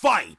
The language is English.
Fight!